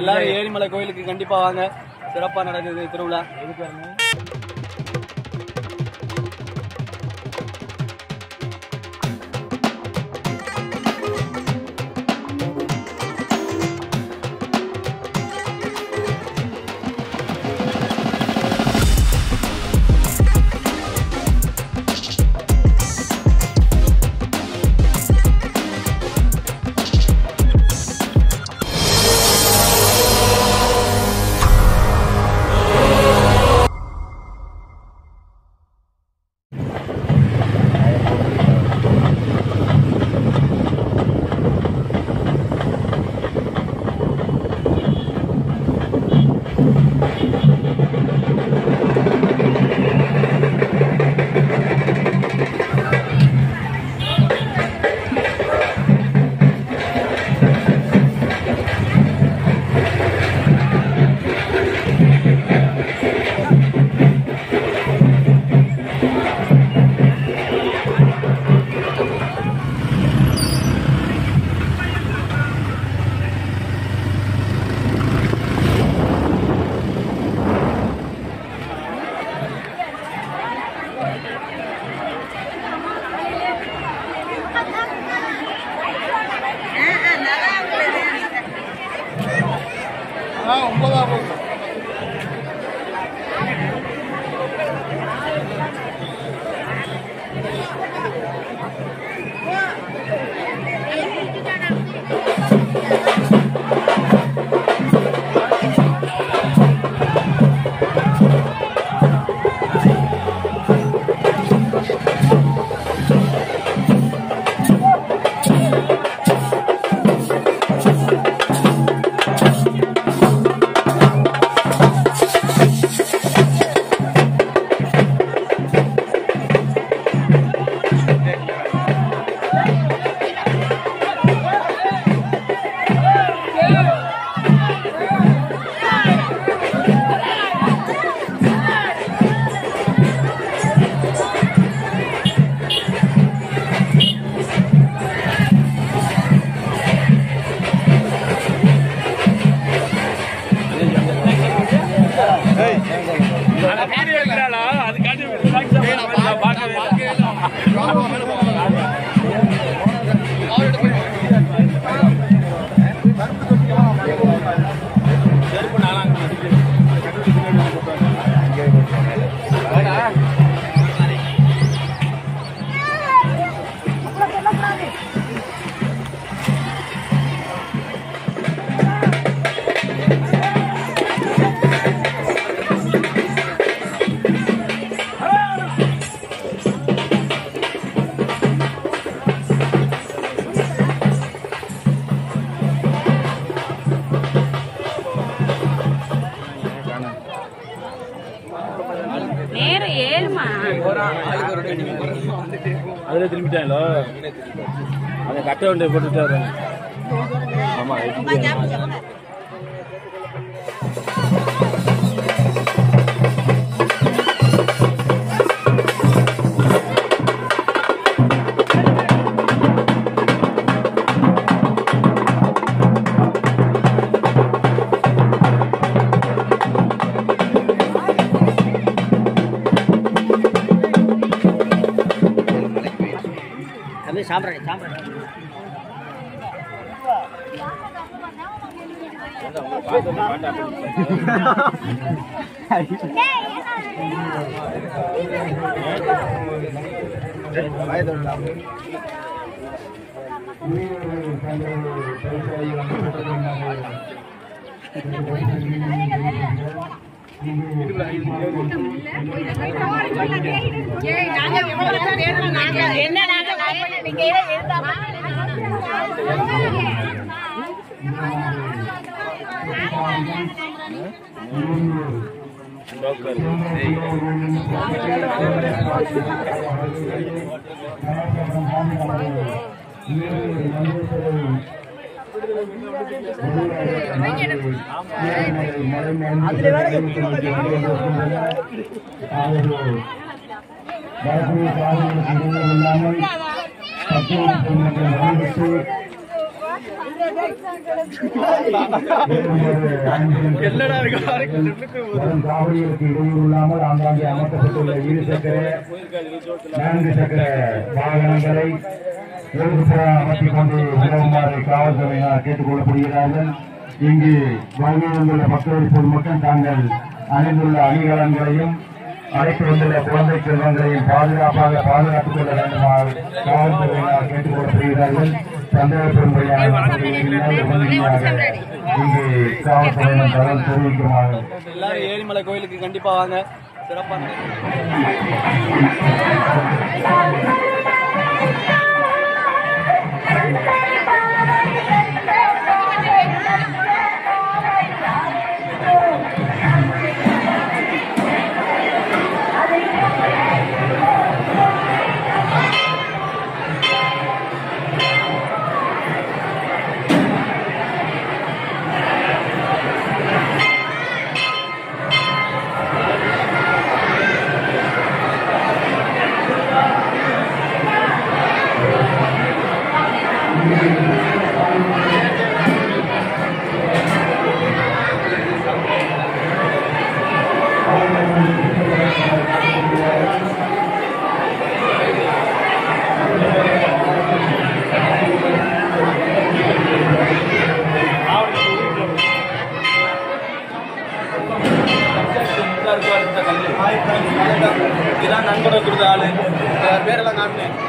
எல்லாரும் ஏரிமலை கோயிலுக்கு கண்டிப்பா வாங்க, சிறப்பா நடக்குது திருவிழா. அதுல திரும்பிட்டாங்களோ அந்த கட்டை ஒன்றை போட்டுட்டாரு. ஆமா என்ன I'm going to go to the hospital. கேட்டுக்கொள்ளப்படுகிறார்கள். இங்கு வருகையிலுள்ள மக்கள் பொதுமக்கள் தாங்கள் அணிந்துள்ள அணிகலன்களையும் அழைத்து வந்துள்ள குழந்தை செல்வங்களையும் பாதுகாப்பாக பாதுகாத்துக் கொள்ள வேண்டுமாறு காவல்துறையினர் கேட்டுக் கொள்ளப்படுகிறார்கள். சந்தேகப்பெரும்படியான இங்கு காவல்துறையினர் தகவல் தெரிவிக்குமாறு எல்லாரும் ஏரிமலை கோயிலுக்கு கண்டிப்பா வாங்க. இதான் நண்பரை கொடுத்த ஆளு பேரெல்லாம் காமினேன்.